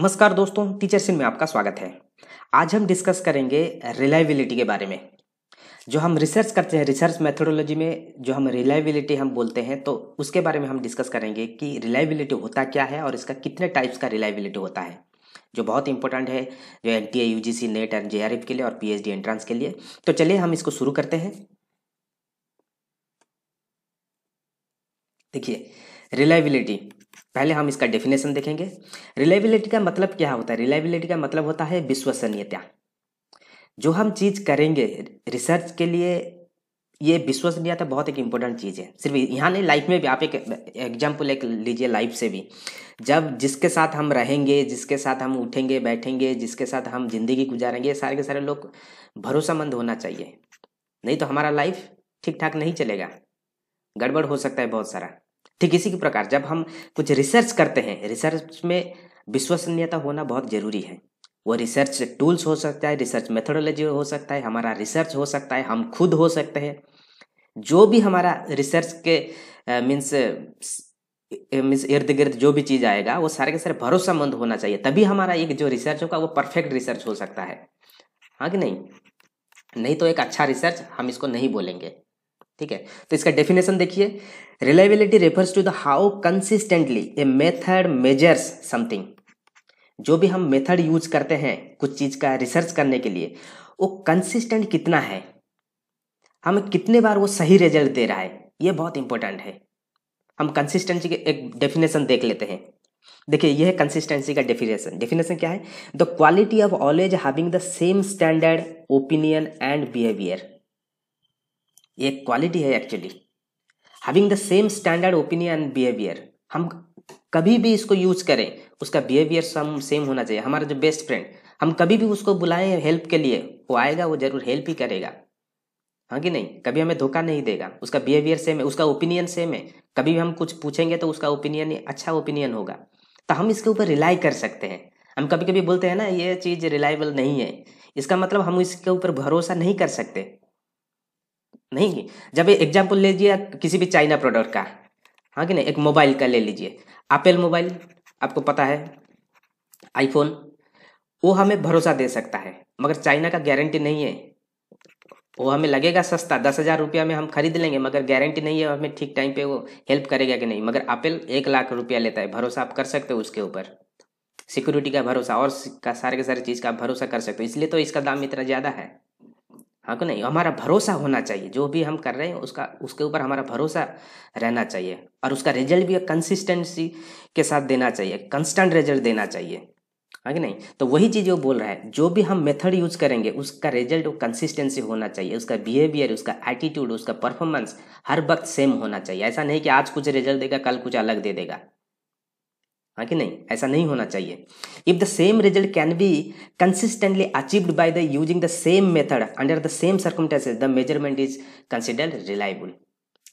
नमस्कार दोस्तों, टीचरसिन में आपका स्वागत है। आज हम डिस्कस करेंगे रिलायबिलिटी के बारे में। जो हम रिसर्च करते हैं, रिसर्च मेथोडोलॉजी में जो हम रिलायबिलिटी हम बोलते हैं, तो उसके बारे में हम डिस्कस करेंगे कि रिलायबिलिटी होता क्या है और इसका कितने टाइप्स का रिलायबिलिटी होता है, जो बहुत इंपॉर्टेंट है जो NTA, UGC, net and JRF के लिए और PhD एंट्रेंस के लिए। तो चलिए हम इसको शुरू करते हैं। देखिए रिलायबिलिटी, पहले हम इसका डेफिनेशन देखेंगे। रिलायबिलिटी का मतलब क्या होता है? रिलायबिलिटी का मतलब होता है विश्वसनीयता। जो हम चीज़ करेंगे रिसर्च के लिए, ये विश्वसनीयता बहुत एक इम्पोर्टेंट चीज़ है। सिर्फ यहाँ नहीं, लाइफ में भी आप एक एग्जाम्पल एक लीजिए, लाइफ से भी जब जिसके साथ हम रहेंगे, जिसके साथ हम उठेंगे बैठेंगे, जिसके साथ हम जिंदगी गुजारेंगे, सारे के सारे लोग भरोसामंद होना चाहिए, नहीं तो हमारा लाइफ ठीक ठाक नहीं चलेगा, गड़बड़ हो सकता है बहुत सारा। ठीक इसी के प्रकार जब हम कुछ रिसर्च करते हैं, रिसर्च में विश्वसनीयता होना बहुत ज़रूरी है। वो रिसर्च टूल्स हो सकता है, रिसर्च मेथोडोलॉजी हो सकता है, हमारा रिसर्च हो सकता है, हम खुद हो सकते हैं। जो भी हमारा रिसर्च के मीन्स इर्द गिर्द जो भी चीज़ आएगा, वो सारे के सारे भरोसामंद होना चाहिए, तभी हमारा एक जो रिसर्च होगा वो परफेक्ट रिसर्च हो सकता है, हाँ कि नहीं तो एक अच्छा रिसर्च हम इसको नहीं बोलेंगे। ठीक है, तो इसका डेफिनेशन देखिए। Reliability refers to the how consistently a method measures something. जो भी हम मेथड यूज करते हैं कुछ चीज का रिसर्च करने के लिए, वो कंसिस्टेंट कितना है, हम कितने बार वो सही रिजल्ट दे रहा है, ये बहुत इंपॉर्टेंट है। हम कंसिस्टेंसी के एक डेफिनेशन देख लेते हैं। देखिए यह है कंसिस्टेंसी का डेफिनेशन। डेफिनेशन क्या है? The quality of always having the same standard opinion and behaviour. एक क्वालिटी है actually, having the same standard opinion and behaviour. हम कभी भी इसको यूज करें, उसका बिहेवियर सेम होना चाहिए। हमारा जो बेस्ट फ्रेंड, हम कभी भी उसको बुलाएं हेल्प के लिए, वो आएगा, वो जरूर हेल्प ही करेगा, हाँ कि नहीं, कभी हमें धोखा नहीं देगा। उसका बिहेवियर सेम है, उसका ओपिनियन सेम है, कभी भी हम कुछ पूछेंगे तो उसका ओपिनियन अच्छा ओपिनियन होगा। तो हम इसके ऊपर रिलाई कर सकते हैं। हम कभी कभी बोलते हैं ना ये चीज़ रिलायबल नहीं है, इसका मतलब हम इसके ऊपर भरोसा नहीं कर सकते, नहीं। जब एग्जाम्पल ले लीजिए किसी भी चाइना प्रोडक्ट का, हाँ कि नहीं, एक मोबाइल का ले लीजिए, एप्पल मोबाइल, आपको पता है आईफोन, वो हमें भरोसा दे सकता है, मगर चाइना का गारंटी नहीं है। वो हमें लगेगा सस्ता, 10,000 रुपया में हम खरीद लेंगे, मगर गारंटी नहीं है हमें ठीक टाइम पे वो हेल्प करेगा कि नहीं। मगर एप्पल 1 लाख रुपया लेता है, भरोसा आप कर सकते हो उसके ऊपर, सिक्योरिटी का भरोसा और का सारे के सारे चीज़ का आप भरोसा कर सकते हो, इसलिए तो इसका दाम इतना ज़्यादा है, हाँ कि नहीं। हमारा भरोसा होना चाहिए, जो भी हम कर रहे हैं उसका उसके ऊपर हमारा भरोसा रहना चाहिए, और उसका रिजल्ट भी कंसिस्टेंसी के साथ देना चाहिए, कंस्टेंट रिजल्ट देना चाहिए, हाँ कि नहीं। तो वही चीज़ वो बोल रहा है, जो भी हम मेथड यूज करेंगे उसका रिजल्ट वो कंसिस्टेंसी होना चाहिए, उसका बिहेवियर, उसका एटीट्यूड, उसका परफॉर्मेंस हर वक्त सेम होना चाहिए। ऐसा नहीं कि आज कुछ रिजल्ट देगा कल कुछ अलग दे देगा, हाँ कि नहीं, ऐसा नहीं होना चाहिए। If the same result can be consistently achieved by the using the same method under the same circumstances the measurement is considered reliable.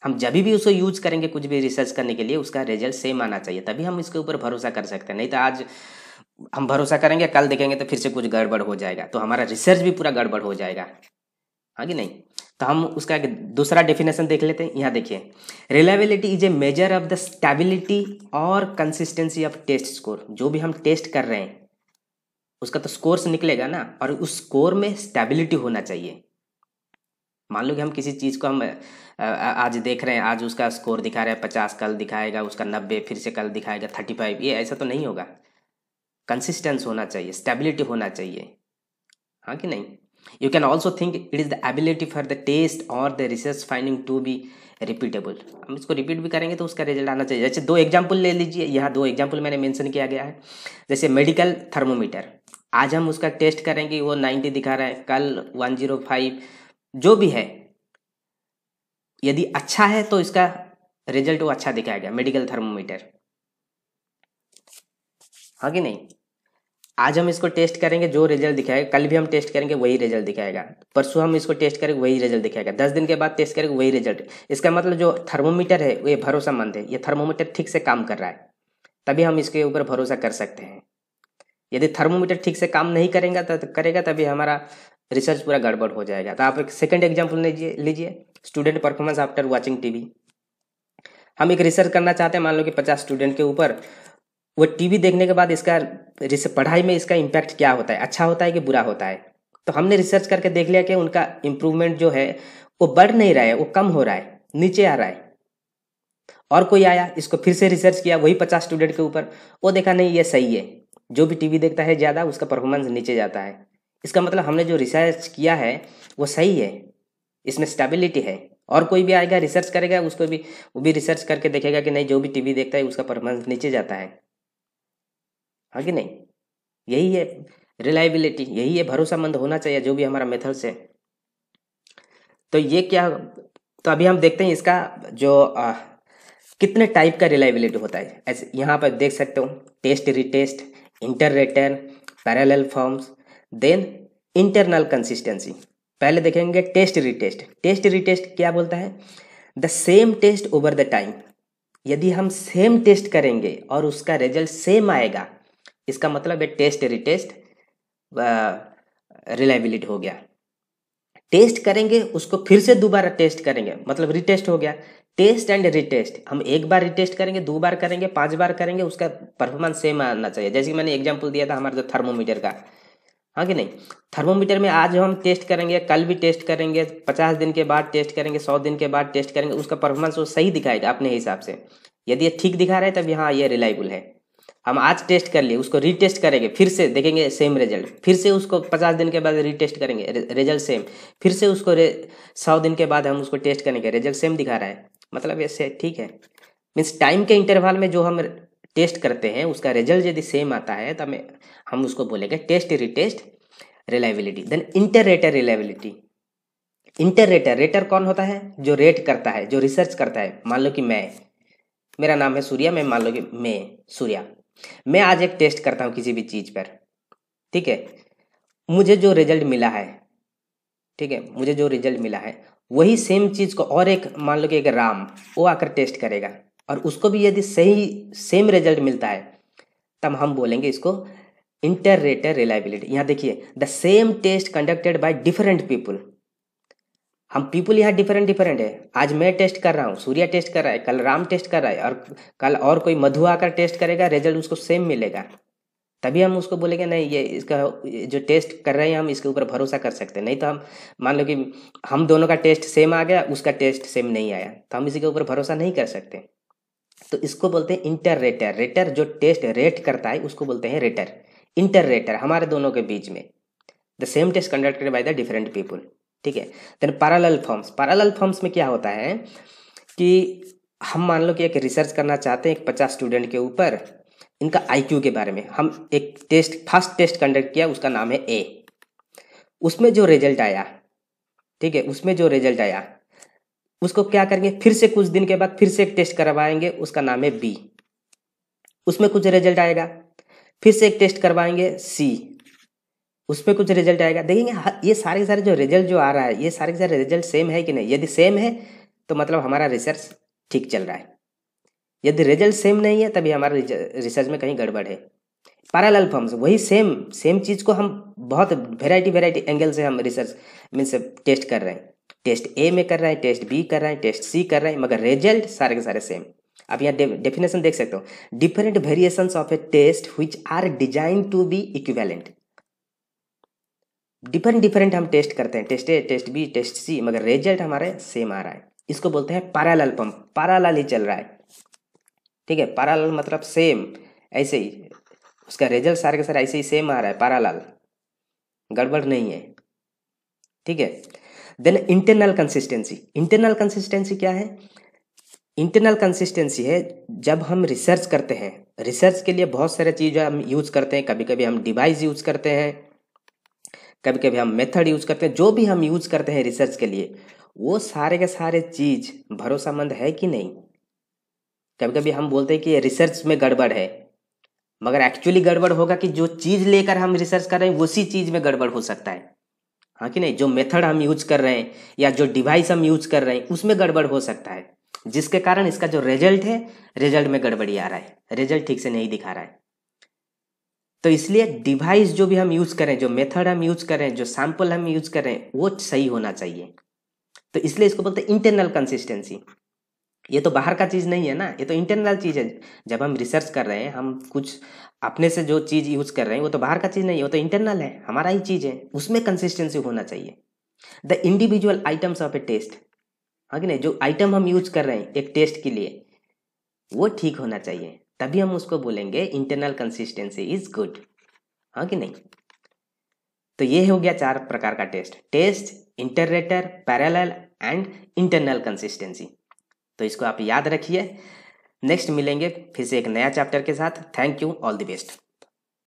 हम जब भी उसको यूज करेंगे कुछ भी रिसर्च करने के लिए, उसका रिजल्ट सेम आना चाहिए, तभी हम इसके ऊपर भरोसा कर सकते हैं। नहीं तो आज हम भरोसा करेंगे, कल देखेंगे तो फिर से कुछ गड़बड़ हो जाएगा, तो हमारा रिसर्च भी पूरा गड़बड़ हो जाएगा, हाँ कि नहीं। तो हम उसका एक दूसरा डेफिनेशन देख लेते हैं। यहाँ देखिए, reliability is a measure of the stability और कंसिस्टेंसी ऑफ टेस्ट स्कोर। जो भी हम टेस्ट कर रहे हैं उसका तो स्कोर्स निकलेगा ना, और उस स्कोर में स्टेबिलिटी होना चाहिए। मान लो कि हम किसी चीज़ को हम आज देख रहे हैं, आज उसका स्कोर दिखा रहा है 50, कल दिखाएगा उसका 90, फिर से कल दिखाएगा 35, ये ऐसा तो नहीं होगा। कंसिस्टेंस होना चाहिए, स्टेबिलिटी होना चाहिए, हाँ कि नहीं। You can also think it is the ability for the test or the research finding to be repeatable. हम इसको रिपीट भी करेंगे तो उसका रिजल्ट आना चाहिए। जैसे 2 एग्जाम्पल ले लीजिए, यहाँ 2 एग्जाम्पल मैंने मेंशन किया गया है। जैसे मेडिकल थर्मोमीटर, आज हम उसका टेस्ट करेंगे, वो 90 दिखा रहा है, कल 105, जो भी है, यदि अच्छा है तो इसका रिजल्ट वो अच्छा दिखाएगा, मेडिकल थर्मोमीटर, हाँ कि नहीं। आज हम इसको टेस्ट करेंगे, जो रिजल्ट दिखाएगा, कल भी हम टेस्ट करेंगे वही रिजल्ट दिखाएगा, परसों हम इसको टेस्ट करेंगे वही रिजल्ट दिखाएगा, 10 दिन के बाद टेस्ट करेंगे वही रिजल्ट। इसका मतलब जो थर्मोमीटर है वो भरोसामंद है, ये थर्मोमीटर ठीक से काम कर रहा है, तभी हम इसके ऊपर भरोसा कर सकते हैं। यदि थर्मोमीटर ठीक से काम नहीं करेगा तभी हमारा रिसर्च पूरा गड़बड़ हो जाएगा। तो आप एक सेकेंड एग्जाम्पल लीजिए, student performance after watching TV. हम एक रिसर्च करना चाहते हैं, मान लो कि 50 स्टूडेंट के ऊपर, वो टीवी देखने के बाद इसका पढ़ाई में इसका इम्पैक्ट क्या होता है, अच्छा होता है कि बुरा होता है। तो हमने रिसर्च करके देख लिया कि उनका इम्प्रूवमेंट जो है वो बढ़ नहीं रहा है, वो कम हो रहा है, नीचे आ रहा है। और कोई आया, इसको फिर से रिसर्च किया वही 50 स्टूडेंट के ऊपर, वो देखा नहीं ये सही है, जो भी टीवी देखता है ज़्यादा उसका परफॉर्मेंस नीचे जाता है। इसका मतलब हमने जो रिसर्च किया है वो सही है, इसमें स्टेबिलिटी है। और कोई भी आएगा रिसर्च करेगा, उसको भी वो रिसर्च करके देखेगा कि नहीं जो भी टीवी देखता है उसका परफॉर्मेंस नीचे जाता है, हाँ कि नहीं। यही है रिलायबिलिटी, यही है भरोसामंद होना चाहिए जो भी हमारा मेथड्स है। तो ये क्या, तो अभी हम देखते हैं इसका जो कितने टाइप का रिलायबिलिटी होता है। ऐसे यहाँ पर देख सकते हो, test retest, inter rater, parallel forms, then internal consistency. पहले देखेंगे टेस्ट रिटेस्ट। टेस्ट रिटेस्ट क्या बोलता है, the same test over the time. यदि हम सेम टेस्ट करेंगे और उसका रिजल्ट सेम आएगा, इसका मतलब है टेस्ट रिटेस्ट रिलायबिलिटी हो गया। टेस्ट करेंगे उसको फिर से दोबारा टेस्ट करेंगे, मतलब रिटेस्ट हो गया। टेस्ट एंड रिटेस्ट, हम एक बार रिटेस्ट करेंगे, दो बार करेंगे, 5 बार करेंगे, उसका परफॉर्मेंस सेम आना चाहिए। जैसे कि मैंने एग्जांपल दिया था हमारा जो थर्मोमीटर का, हाँ कि नहीं। थर्मोमीटर में आज हम टेस्ट करेंगे, कल भी टेस्ट करेंगे, 50 दिन के बाद टेस्ट करेंगे, 100 दिन के बाद टेस्ट करेंगे, उसका परफॉर्मेंस वो सही दिखाएगा अपने हिसाब से। यदि ये ठीक दिखा रहा है तब यहाँ ये रिलायबल है। हम आज टेस्ट कर लिए, उसको रीटेस्ट करेंगे, फिर से देखेंगे सेम रिजल्ट, फिर से उसको 50 दिन के बाद रीटेस्ट करेंगे, रिजल्ट सेम, फिर से उसको 100 दिन के बाद हम उसको टेस्ट करेंगे, रिजल्ट सेम दिखा रहा है, मतलब ऐसे ठीक है। मीन्स टाइम के इंटरवल में जो हम टेस्ट करते हैं उसका रिजल्ट यदि सेम आता है तब हम उसको बोलेंगे test retest reliability. Then inter rater reliability. Inter rater, rater कौन होता है, जो रेट करता है, जो रिसर्च करता है। मान लो कि मैं, मेरा नाम है सूर्या, मैं मान लो कि मैं सूर्या, मैं आज एक टेस्ट करता हूँ किसी भी चीज़ पर, ठीक है। मुझे जो रिजल्ट मिला है, ठीक है, मुझे जो रिजल्ट मिला है वही सेम चीज़ को और एक मान लो कि एक राम, वो आकर टेस्ट करेगा और उसको भी यदि सही सेम रिजल्ट मिलता है तब हम बोलेंगे इसको इंटर रेटर रिलायबिलिटी। यहाँ देखिए, the same test conducted by different people. हम पीपल यहाँ डिफरेंट डिफरेंट है, आज मैं टेस्ट कर रहा हूँ, सूर्या टेस्ट कर रहा है, कल राम टेस्ट कर रहा है, और कल और कोई मधु आकर टेस्ट करेगा, रिजल्ट उसको सेम मिलेगा। तभी हम उसको बोलेंगे नहीं ये इसका जो टेस्ट कर रहे हैं हम इसके ऊपर भरोसा कर सकते हैं। नहीं तो हम मान लो कि हम दोनों का टेस्ट सेम आ गया, उसका टेस्ट सेम नहीं आया, तो हम इसी के ऊपर भरोसा नहीं कर सकते। तो इसको बोलते हैं इंटर रेटर। रेटर जो टेस्ट रेट करता है उसको बोलते हैं रेटर, इंटर रेटर, हमारे दोनों के बीच में। The same test conducted by the different people, ठीक है। Then parallel forms. Parallel forms में क्या होता है कि हम मान लो कि एक रिसर्च करना चाहते हैं एक 50 स्टूडेंट के ऊपर, इनका आईक्यू के बारे में। हम एक टेस्ट, फर्स्ट टेस्ट कंडक्ट किया, उसका नाम है ए। उसमें जो रिजल्ट आया, ठीक है, उसमें जो रिजल्ट आया उसको क्या करेंगे, फिर से कुछ दिन के बाद फिर से एक टेस्ट करवाएंगे, उसका नाम है बी। उसमें कुछ रिजल्ट आएगा, फिर से एक टेस्ट करवाएंगे सी, उसमें कुछ रिजल्ट आएगा। देखेंगे ये सारे के सारे जो रिजल्ट जो आ रहा है, ये सारे के सारे रिजल्ट सेम है कि नहीं। यदि सेम है तो मतलब हमारा रिसर्च ठीक चल रहा है, यदि रिजल्ट सेम नहीं है तभी हमारा रिसर्च में कहीं गड़बड़ है। पैरेलल फॉर्म्स, वही सेम चीज़ को हम बहुत वेराइटी एंगल से हम रिसर्च मीन्स टेस्ट कर रहे हैं। टेस्ट ए में कर रहे हैं, टेस्ट बी कर रहे हैं, टेस्ट सी कर रहे हैं, मगर रिजल्ट सारे के सारे सेम। आप यहाँ डेफिनेशन देख सकते हो, different variations of a test which are design to be equivalent. Different हम टेस्ट करते हैं, test A, test B, test C, मगर रिजल्ट हमारे सेम आ रहा है, इसको बोलते हैं पैरेलल फॉर्म। पैरेलल ही चल रहा है, ठीक है, पैरेलल मतलब सेम, ऐसे ही उसका रिजल्ट सारे के सारे ऐसे ही सेम आ रहा है, पैरेलल, गड़बड़ नहीं है, ठीक है। Then internal consistency. Internal consistency क्या है, इंटरनल कंसिस्टेंसी है जब हम रिसर्च करते हैं, रिसर्च के लिए बहुत सारे चीज़ हम यूज़ करते हैं, कभी कभी हम डिवाइस यूज़ करते हैं, कभी कभी हम मेथड यूज़ करते हैं, जो भी हम यूज़ करते हैं रिसर्च के लिए वो सारे के सारे चीज़ भरोसामंद है कि नहीं। कभी कभी हम बोलते हैं कि रिसर्च में गड़बड़ है, मगर एक्चुअली गड़बड़ होगा कि जो चीज़ लेकर हम रिसर्च कर रहे हैं उसी चीज़ में गड़बड़ हो सकता है, हाँ कि नहीं। जो मेथड हम यूज कर रहे हैं या जो डिवाइस हम यूज कर रहे हैं उसमें गड़बड़ हो सकता है, जिसके कारण इसका जो रिजल्ट है, रिजल्ट में गड़बड़ी आ रहा है, रिजल्ट ठीक से नहीं दिखा रहा है। तो इसलिए डिवाइस जो भी हम यूज करें, जो मेथड हम यूज करें, जो सैंपल हम यूज करें, वो सही होना चाहिए। तो इसलिए इसको बोलते हैं इंटरनल कंसिस्टेंसी। ये तो बाहर का चीज़ नहीं है ना, ये तो इंटरनल चीज़ है। जब हम रिसर्च कर रहे हैं, हम कुछ अपने से जो चीज़ यूज़ कर रहे हैं वो तो बाहर का चीज़ नहीं है, वो तो इंटरनल है, हमारा ही चीज़ है, उसमें कंसिस्टेंसी होना चाहिए। The individual items of a test, हाँ कि नहीं, जो आइटम हम यूज कर रहे हैं एक टेस्ट के लिए वो ठीक होना चाहिए, तभी हम उसको बोलेंगे इंटरनल कंसिस्टेंसी इज गुड, हाँ कि नहीं। तो ये हो गया चार प्रकार का test, test, interrater, parallel and internal consistency. तो इसको आप याद रखिए। नेक्स्ट मिलेंगे फिर से एक नया चैप्टर के साथ। Thank you, all the best.